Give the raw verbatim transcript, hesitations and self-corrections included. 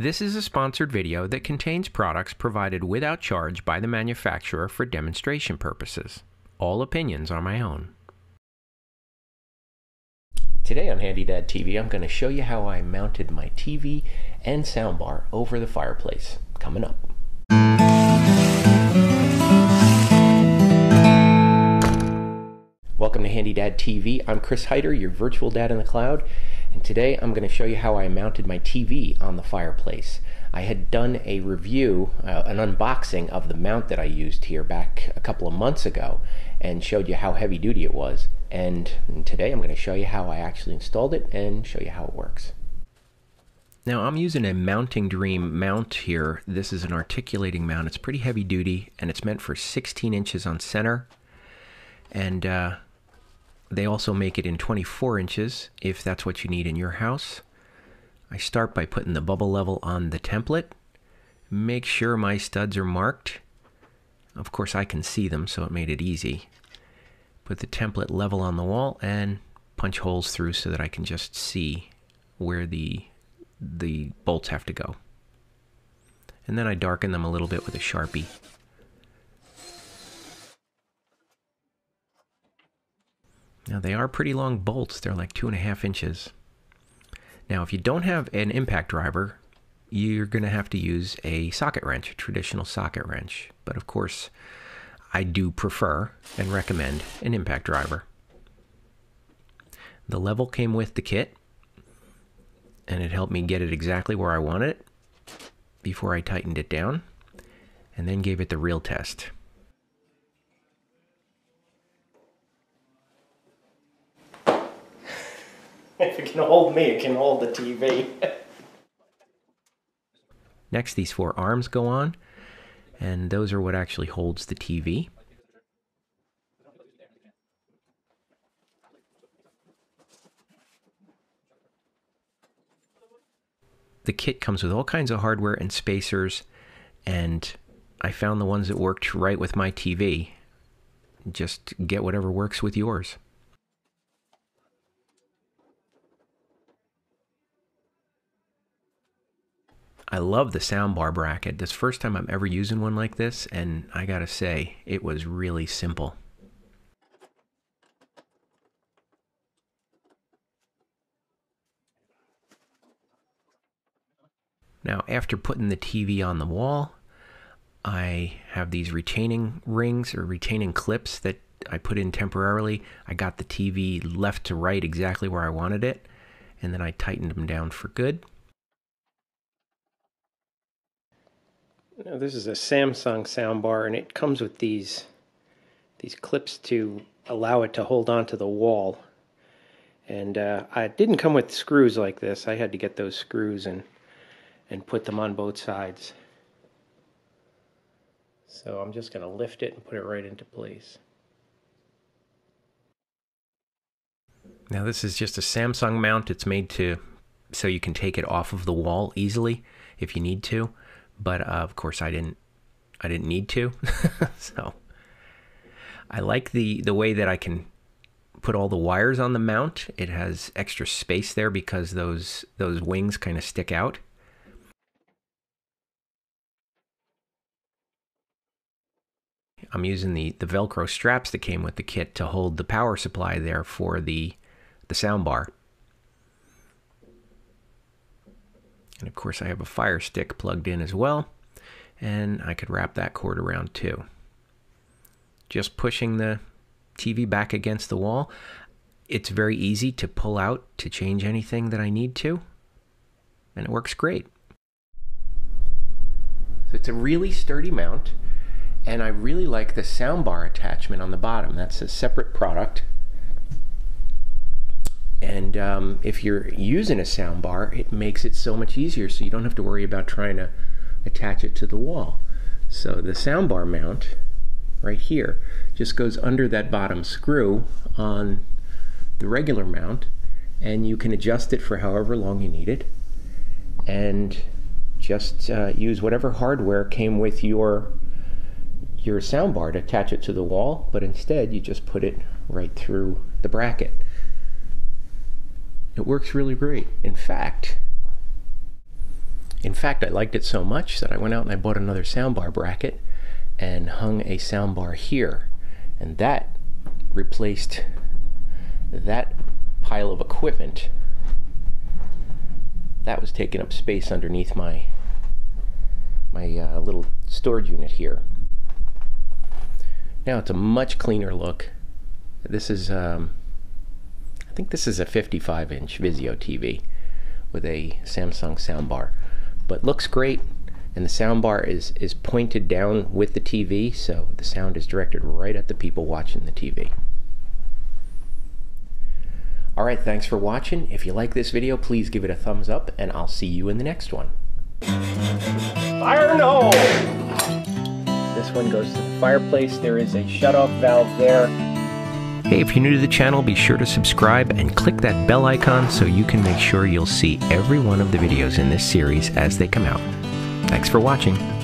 This is a sponsored video that contains products provided without charge by the manufacturer for demonstration purposes. All opinions are my own. Today on Handy Dad T V, I'm going to show you how I mounted my T V and soundbar over the fireplace. Coming up. Welcome to Handy Dad T V. I'm Chris Hyder, your virtual dad in the cloud. And today I'm going to show you how I mounted my T V on the fireplace. I had done a review, uh, an unboxing of the mount that I used here back a couple of months ago and showed you how heavy duty it was. And today I'm going to show you how I actually installed it and show you how it works. Now I'm using a Mounting Dream mount here. This is an articulating mount. It's pretty heavy duty and it's meant for sixteen inches on center. And uh, they also make it in twenty-four inches if that's what you need in your house. I start by putting the bubble level on the template. Make sure my studs are marked. Of course I can see them, so it made it easy. Put the template level on the wall and punch holes through so that I can just see where the, the bolts have to go. And then I darken them a little bit with a Sharpie. Now they are pretty long bolts, they're like two and a half inches. Now if you don't have an impact driver, you're gonna have to use a socket wrench, a traditional socket wrench. But of course, I do prefer and recommend an impact driver. The level came with the kit, and it helped me get it exactly where I wanted it before I tightened it down, and then gave it the real test. If it can hold me, it can hold the T V. Next, these four arms go on, and those are what actually holds the T V. The kit comes with all kinds of hardware and spacers, and I found the ones that worked right with my T V. Just get whatever works with yours. I love the soundbar bracket. This is the first time I'm ever using one like this, and I gotta say, it was really simple. Now, after putting the T V on the wall, I have these retaining rings or retaining clips that I put in temporarily. I got the T V left to right exactly where I wanted it, and then I tightened them down for good. Now, this is a Samsung soundbar, and it comes with these these clips to allow it to hold onto the wall. And uh, it didn't come with screws like this. I had to get those screws and and put them on both sides. So I'm just going to lift it and put it right into place. Now this is just a Samsung mount. It's made to so you can take it off of the wall easily if you need to. But uh, of course I didn't I didn't need to. So I like the the way that I can put all the wires on the mount. It has extra space there because those those wings kind of stick out. I'm using the the Velcro straps that came with the kit to hold the power supply there for the the soundbar. And of course I have a Fire Stick plugged in as well, and I could wrap that cord around too. Just pushing the T V back against the wall. It's very easy to pull out to change anything that I need to, and it works great. So it's a really sturdy mount, and I really like the soundbar attachment on the bottom. That's a separate product. And um, if you're using a soundbar, it makes it so much easier, so you don't have to worry about trying to attach it to the wall. So the soundbar mount right here just goes under that bottom screw on the regular mount, and you can adjust it for however long you need it, and just uh, use whatever hardware came with your your soundbar to attach it to the wall, but instead you just put it right through the bracket. It works really great. In fact, In fact, I liked it so much that I went out and I bought another soundbar bracket and hung a soundbar here, and that replaced that pile of equipment that was taking up space underneath my my uh, little storage unit here. Now it's a much cleaner look. This is um, I think this is a fifty-five inch Vizio T V with a Samsung soundbar, but looks great, and the soundbar is is pointed down with the T V, so the sound is directed right at the people watching the T V. Alright, thanks for watching. If you like this video, please give it a thumbs up, and I'll see you in the next one. Fire no! This one goes to the fireplace. There is a shut-off valve there. Hey, if you're new to the channel, be sure to subscribe and click that bell icon so you can make sure you'll see every one of the videos in this series as they come out. Thanks for watching.